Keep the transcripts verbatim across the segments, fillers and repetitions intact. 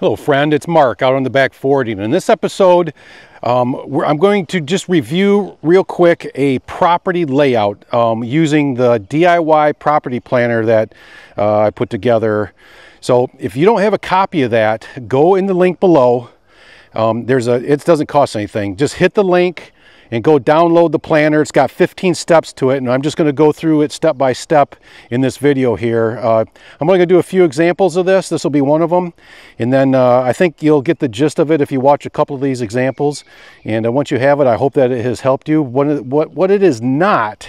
Hello friend, it's Mark out on the back forty, and in this episode um, we're, I'm going to just review real quick a property layout um, using the D I Y property planner that uh, I put together. So if you don't have a copy of that, go in the link below. Um, there's a, it doesn't cost anything. Just hit the link and go download the planner. It's got fifteen steps to it, and I'm just going to go through it step by step in this video here. Uh, I'm only going to do a few examples of this. This will be one of them. And then uh, I think you'll get the gist of it if you watch a couple of these examples. And uh, once you have it, I hope that it has helped you. What, what, what it is not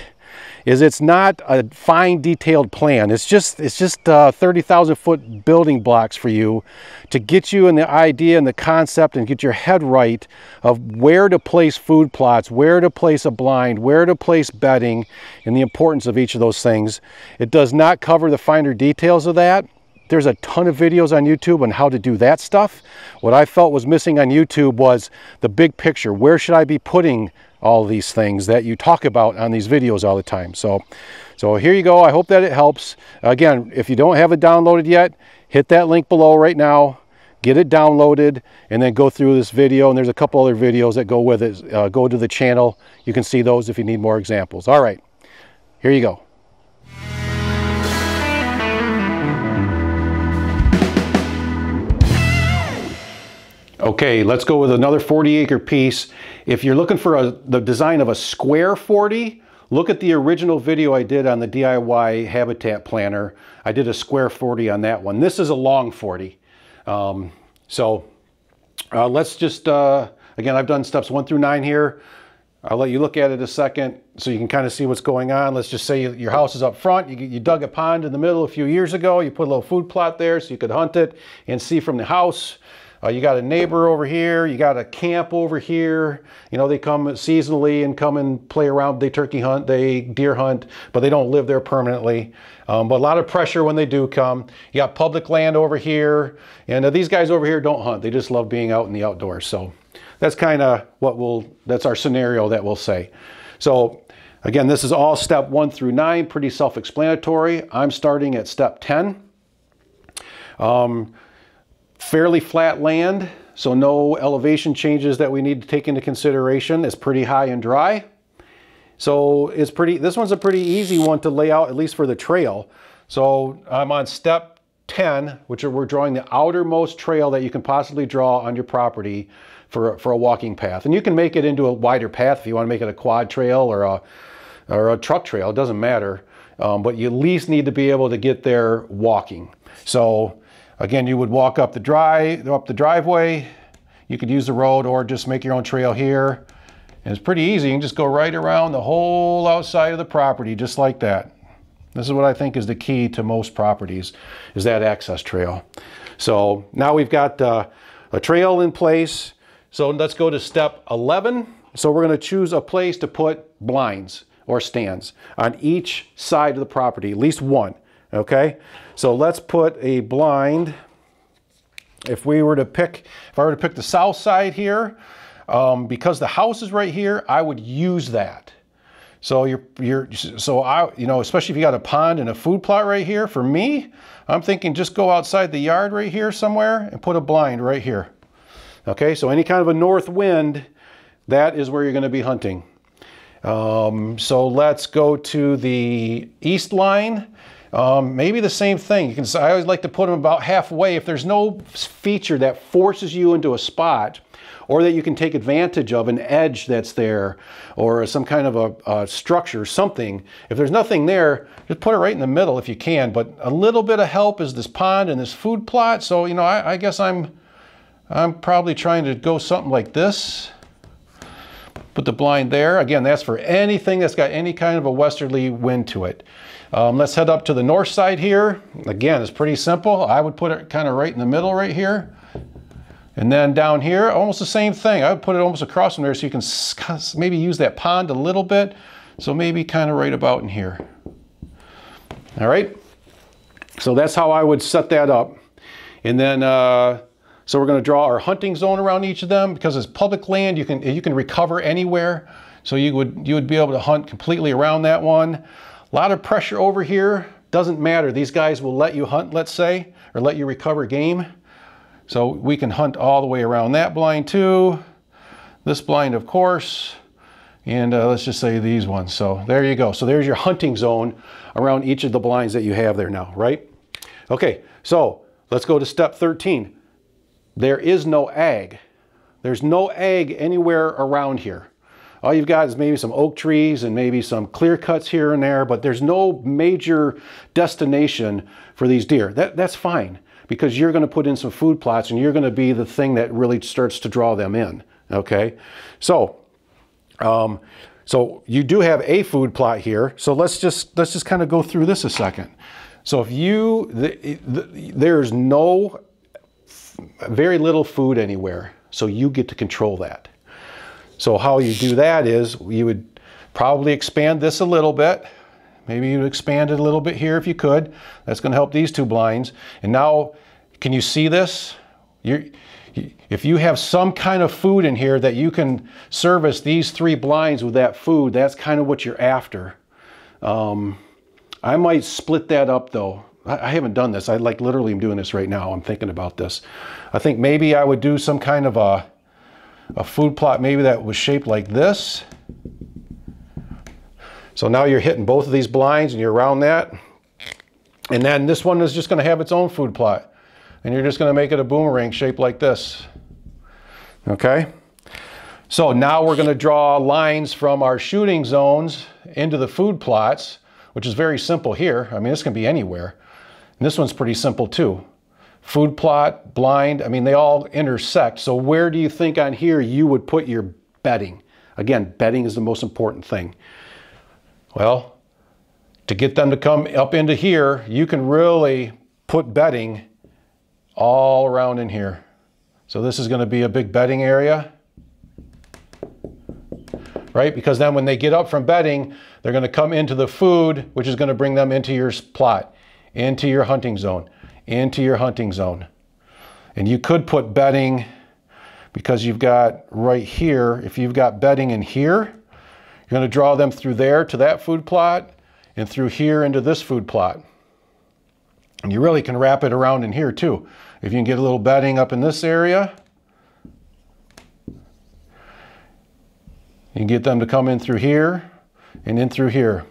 is it's not a fine detailed plan. It's just it's just uh, thirty thousand foot building blocks for you to get you in the idea and the concept and get your head right of where to place food plots, where to place a blind, where to place bedding, and the importance of each of those things. It does not cover the finer details of that. There's a ton of videos on YouTube on how to do that stuff. What I felt was missing on YouTube was the big picture. Where should I be putting all these things that you talk about on these videos all the time? So, so here you go. I hope that it helps. Again, if you don't have it downloaded yet, hit that link below right now. Get it downloaded and then go through this video. And there's a couple other videos that go with it. Uh, go to the channel. You can see those if you need more examples. All right, here you go. Okay, let's go with another forty acre piece. If you're looking for a, the design of a square forty, look at the original video I did on the D I Y habitat planner. I did a square forty on that one. This is a long forty. Um, so uh, let's just, uh, again, I've done steps one through nine here. I'll let you look at it a second so you can kind of see what's going on. Let's just say your house is up front. You, you dug a pond in the middle a few years ago. You put a little food plot there so you could hunt it and see from the house. Uh, you got a neighbor over here, you got a camp over here. You know, they come seasonally and come and play around. They turkey hunt, they deer hunt, but they don't live there permanently. Um, but a lot of pressure when they do come. You got public land over here, and uh, these guys over here don't hunt. They just love being out in the outdoors. So that's kind of what we'll, that's our scenario that we'll say. So again, this is all step one through nine, pretty self-explanatory. I'm starting at step ten. Um, Fairly flat land, so no elevation changes that we need to take into consideration. It's pretty high and dry. So it's pretty, this one's a pretty easy one to lay out, at least for the trail. So I'm on step ten, which are, we're drawing the outermost trail that you can possibly draw on your property for, for a walking path. And you can make it into a wider path if you want to make it a quad trail or a, or a truck trail, it doesn't matter. Um, but you at least need to be able to get there walking. So again, you would walk up the drive, up the driveway. You could use the road or just make your own trail here. And it's pretty easy. You can just go right around the whole outside of the property, just like that. This is what I think is the key to most properties, is that access trail. So now we've got uh, a trail in place. So let's go to step eleven. So we're going to choose a place to put blinds or stands on each side of the property, at least one. Okay, so let's put a blind. If we were to pick, if I were to pick the south side here, um, because the house is right here, I would use that. So you're, you're, so I, you know, especially if you got a pond and a food plot right here. For me, I'm thinking just go outside the yard right here somewhere and put a blind right here. Okay, so any kind of a north wind, that is where you're going to be hunting. Um, so let's go to the east line. Um, maybe the same thing. You can, I always like to put them about halfway. If there's no feature that forces you into a spot or that you can take advantage of, an edge that's there or some kind of a, a structure, something. If there's nothing there, just put it right in the middle if you can. But a little bit of help is this pond and this food plot. So, you know, I, I guess I'm, I'm probably trying to go something like this. Put the blind there. Again, that's for anything that's got any kind of a westerly wind to it. Um, let's head up to the north side here. Again, it's pretty simple. I would put it kind of right in the middle right here. And then down here, almost the same thing. I would put it almost across from there so you can maybe use that pond a little bit. So maybe kind of right about in here. All right. So that's how I would set that up. And then, uh, so we're going to draw our hunting zone around each of them because it's public land. You can, you can recover anywhere. So you would, you would be able to hunt completely around that one. A lot of pressure over here. Doesn't matter. These guys will let you hunt, let's say, or let you recover game. So we can hunt all the way around that blind too, this blind of course, and uh, let's just say these ones. So there you go. So there's your hunting zone around each of the blinds that you have there now, right? Okay, so let's go to step thirteen. There is no ag. There's no ag anywhere around here. All you've got is maybe some oak trees and maybe some clear cuts here and there, but there's no major destination for these deer. That, that's fine, because you're gonna put in some food plots and you're gonna be the thing that really starts to draw them in, okay? So, um, so you do have a food plot here. So let's just, let's just kind of go through this a second. So if you, the, the, there's no, very little food anywhere. So you get to control that. So how you do that is you would probably expand this a little bit. Maybe you'd expand it a little bit here if you could. That's going to help these two blinds. And now, can you see this? You're, if you have some kind of food in here that you can service these three blinds with that food, that's kind of what you're after. Um, I might split that up though. I haven't done this. I like literally am doing this right now. I'm thinking about this. I think maybe I would do some kind of a, a food plot maybe that was shaped like this. So now you're hitting both of these blinds and you're around that. And then this one is just going to have its own food plot. And you're just going to make it a boomerang shape like this. Okay. So now we're going to draw lines from our shooting zones into the food plots, which is very simple here. I mean, this can be anywhere. And this one's pretty simple too. Food plot, blind, I mean, they all intersect. So where do you think on here you would put your bedding? Again, bedding is the most important thing. Well, to get them to come up into here, you can really put bedding all around in here. So this is going to be a big bedding area, right? Because then when they get up from bedding, they're going to come into the food, which is going to bring them into your plot, into your hunting zone, into your hunting zone. And you could put bedding, because you've got right here, if you've got bedding in here, you're going to draw them through there to that food plot and through here into this food plot. And you really can wrap it around in here too. If you can get a little bedding up in this area, you can get them to come in through here and in through here.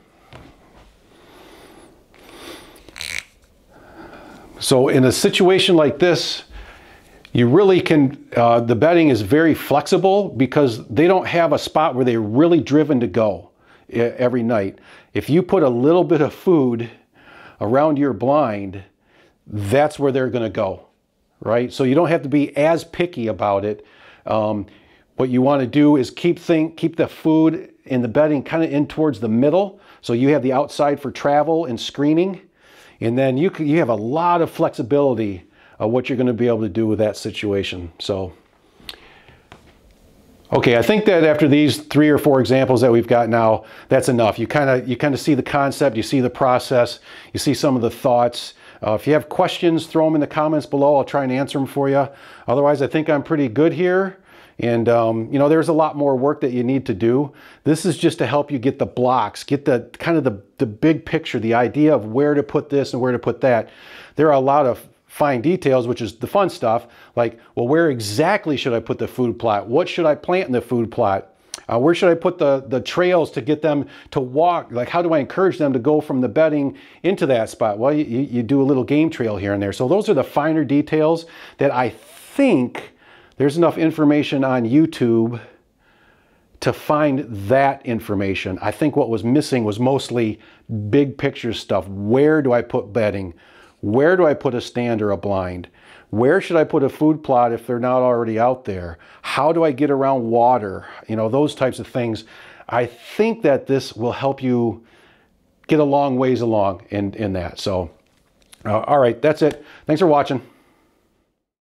So in a situation like this, you really can, uh, the bedding is very flexible because they don't have a spot where they're really driven to go every night. If you put a little bit of food around your blind, that's where they're going to go, right? So you don't have to be as picky about it. Um, What you want to do is keep think, keep the food and the bedding kind of in towards the middle, so you have the outside for travel and screening, and then you can, you have a lot of flexibility of what you're going to be able to do with that situation. So, okay, I think that after these three or four examples that we've got now, that's enough. You kind of you kind of see the concept, you see the process, you see some of the thoughts. Uh, if you have questions, throw them in the comments below. I'll try and answer them for you. Otherwise, I think I'm pretty good here. And, um, you know, there's a lot more work that you need to do. This is just to help you get the blocks, get the kind of the, the big picture, the idea of where to put this and where to put that. There are a lot of fine details, which is the fun stuff, like, well, where exactly should I put the food plot? What should I plant in the food plot? Uh, where should I put the, the trails to get them to walk? Like, how do I encourage them to go from the bedding into that spot? Well, you, you do a little game trail here and there. So those are the finer details that I think there's enough information on YouTube to find that information. I think what was missing was mostly big picture stuff. Where do I put bedding? Where do I put a stand or a blind? Where should I put a food plot if they're not already out there? How do I get around water? You know, those types of things. I think that this will help you get a long ways along in, in that. So, uh, all right, that's it. Thanks for watching.